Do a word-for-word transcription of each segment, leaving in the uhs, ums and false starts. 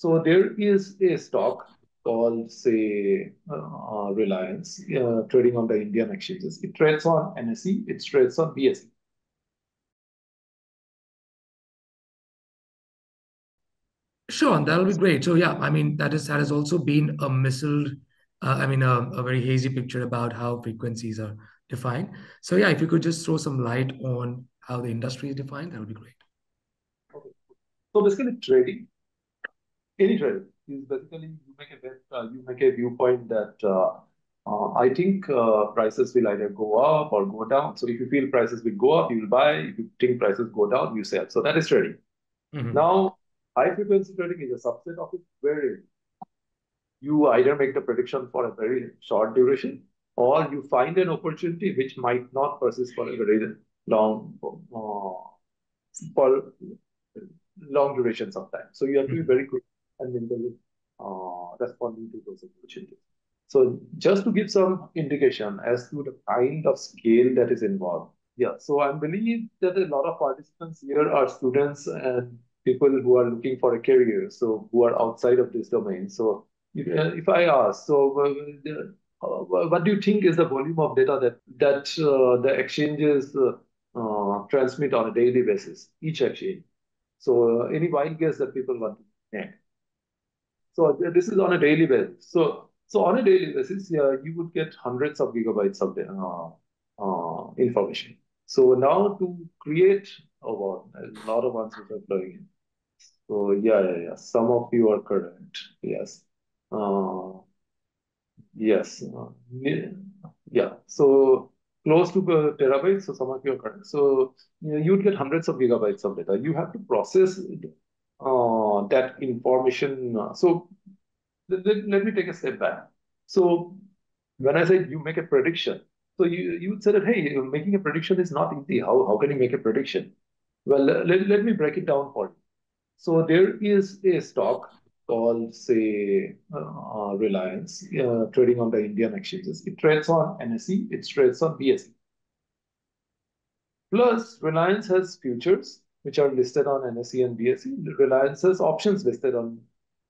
So there is a stock called, say, uh, Reliance, uh, trading on the Indian exchanges. It trades on N S E, it trades on B S E. Sure, that'll be great. So yeah, I mean, that is that has also been a miscelled, uh, I mean, a, a very hazy picture about how frequencies are defined. So yeah, if you could just throw some light on how the industry is defined, that would be great. Okay. So basically, trading, any trading is basically you make a bet, uh, you make a viewpoint that uh, uh, I think uh, prices will either go up or go down. So if you feel prices will go up, you will buy. If you think prices go down, you sell. So that is trading. Mm-hmm. Now, high frequency trading is a subset of it wherein you either make the prediction for a very short duration or you find an opportunity which might not persist for a very long uh, for long duration sometimes. So you have to be very quick and mentally uh, responding to those opportunities. So just to give some indication as to the kind of scale that is involved. Yeah, so I believe that a lot of participants here are students and people who are looking for a career, so who are outside of this domain. So if, uh, if I ask, so uh, the, uh, what do you think is the volume of data that, that uh, the exchanges uh, uh, transmit on a daily basis, each exchange? So uh, any wild guess that people want to make? So uh, this is on a daily basis. So so on a daily basis, yeah, you would get hundreds of gigabytes of the, uh, uh, information. So now to create a, a lot of answers are flowing in. So yeah, yeah, yeah. Some of you are correct. Yes. Uh, yes. Uh, yeah. So close to uh, terabytes. So some of you are correct. So you know, you'd get hundreds of gigabytes of data. You have to process uh, that information. So let, let me take a step back. So when I said you make a prediction, so you you said that, hey, making a prediction is not easy. How how can you make a prediction? Well, let, let me break it down for you. So there is a stock called, say, uh, Reliance, uh, trading on the Indian exchanges. It trades on N S E, it trades on B S E. Plus, Reliance has futures, which are listed on N S E and B S E. Reliance has options listed on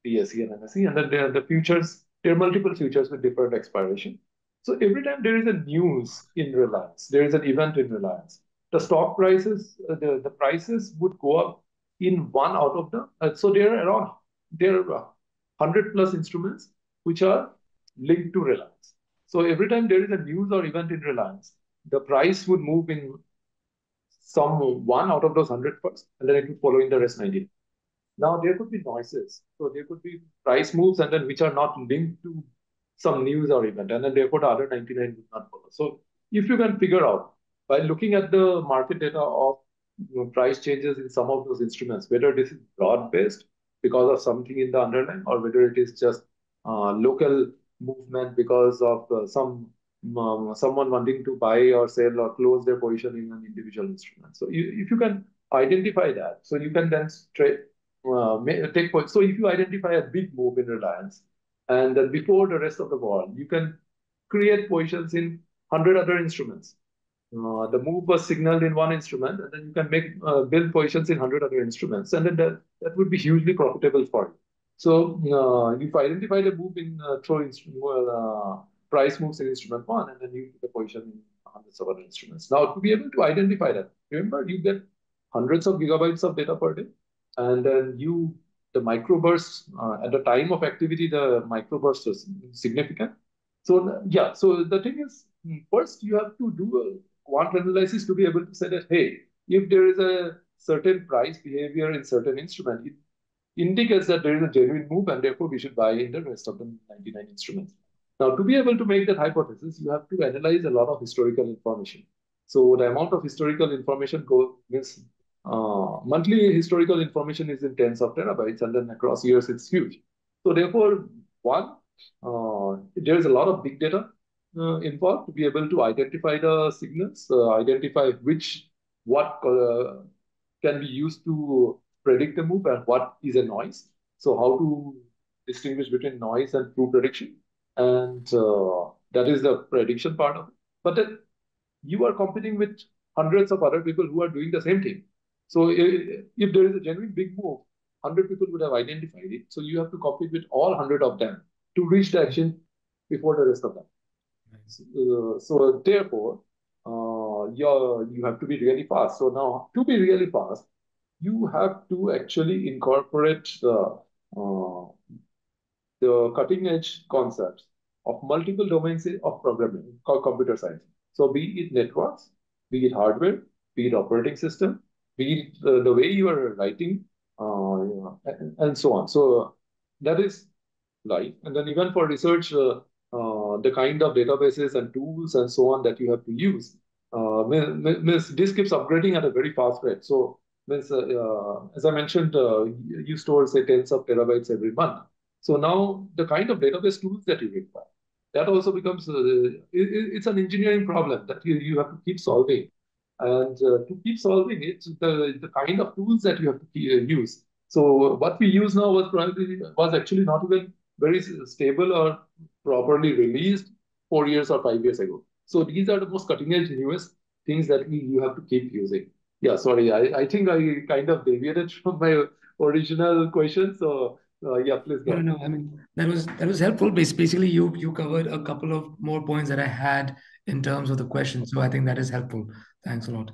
B S E and N S E. And then there are the futures, there are multiple futures with different expiration. So every time there is a news in Reliance, there is an event in Reliance, the stock prices, uh, the, the prices would go up in one out of the, uh, so there are around, there are one hundred plus instruments which are linked to Reliance. So every time there is a news or event in Reliance, the price would move in some one out of those one hundred first, and then it would follow in the rest ninety. Now there could be noises. So there could be price moves and then which are not linked to some news or event, and then therefore the other ninety-nine would not follow. So if you can figure out, by looking at the market data of you know, price changes in some of those instruments, whether this is broad-based because of something in the underlying or whether it is just uh, local movement because of uh, some um, someone wanting to buy or sell or close their position in an individual instrument. So you, if you can identify that, so you can then straight, uh, take point. So if you identify a big move in Reliance, and then before the rest of the world, you can create positions in one hundred other instruments. Uh, the move was signaled in one instrument, and then you can make uh, build positions in one hundred other instruments, and then that, that would be hugely profitable for you. So uh, you identify the move in uh, throw instrument, well, uh, price moves in instrument one, and then you take a position in hundreds of other instruments. Now to be able to identify that, remember you get hundreds of gigabytes of data per day, and then you the microbursts uh, at the time of activity, the microburst is significant. So yeah, so the thing is, first you have to do a quant analysis to be able to say that, hey, if there is a certain price behavior in certain instrument, it indicates that there is a genuine move and therefore we should buy in the rest of the ninety-nine instruments. Now, to be able to make that hypothesis, you have to analyze a lot of historical information. So the amount of historical information goes means uh, monthly historical information is in tens of terabytes, and then across years it's huge. So therefore, one, uh, there is a lot of big data Uh, involved to be able to identify the signals, uh, identify which, what uh, can be used to predict the move and what is a noise. So how to distinguish between noise and true prediction. And uh, that is the prediction part of it. But then you are competing with hundreds of other people who are doing the same thing. So if, if there is a genuine big move, one hundred people would have identified it. So you have to compete with all one hundred of them to reach the action before the rest of them. Nice. Uh, so therefore, uh, you're, you have to be really fast. So now, to be really fast, you have to actually incorporate the, uh, the cutting-edge concepts of multiple domains of programming, called computer science. So be it networks, be it hardware, be it operating system, be it the, the way you are writing, uh, you know, and, and so on. So that is life. And then even for research, uh, uh, the kind of databases and tools and so on that you have to use, uh, means this keeps upgrading at a very fast rate. So means, uh, uh, as I mentioned, uh, you store, say, tens of terabytes every month. So now the kind of database tools that you require, that also becomes, uh, it, it's an engineering problem that you, you have to keep solving. And uh, to keep solving it, the, the kind of tools that you have to use. So what we use now was probably was actually not even very stable or properly released four years or five years ago. So these are the most cutting edge, newest things that we, you have to keep using. Yeah, sorry, I, I think I kind of deviated from my original question. So uh, yeah, please go. No, no, I mean, that was, that was helpful. Basically, you, you covered a couple of more points that I had in terms of the question. So I think that is helpful. Thanks a lot.